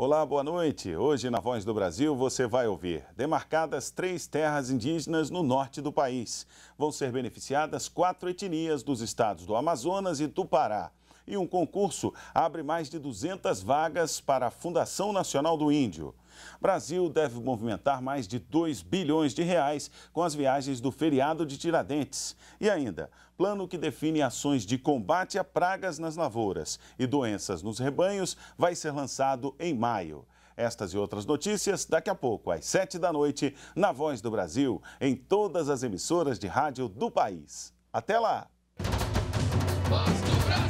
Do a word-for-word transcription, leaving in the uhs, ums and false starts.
Olá, boa noite. Hoje na Voz do Brasil você vai ouvir: demarcadas três terras indígenas no norte do país. Vão ser beneficiadas quatro etnias dos estados do Amazonas e do Pará. E um concurso abre mais de duzentas vagas para a Fundação Nacional do Índio. Brasil deve movimentar mais de dois bilhões de reais com as viagens do feriado de Tiradentes. E ainda, plano que define ações de combate a pragas nas lavouras e doenças nos rebanhos vai ser lançado em maio. Estas e outras notícias daqui a pouco, às sete da noite, na Voz do Brasil, em todas as emissoras de rádio do país. Até lá! Voz do Brasil.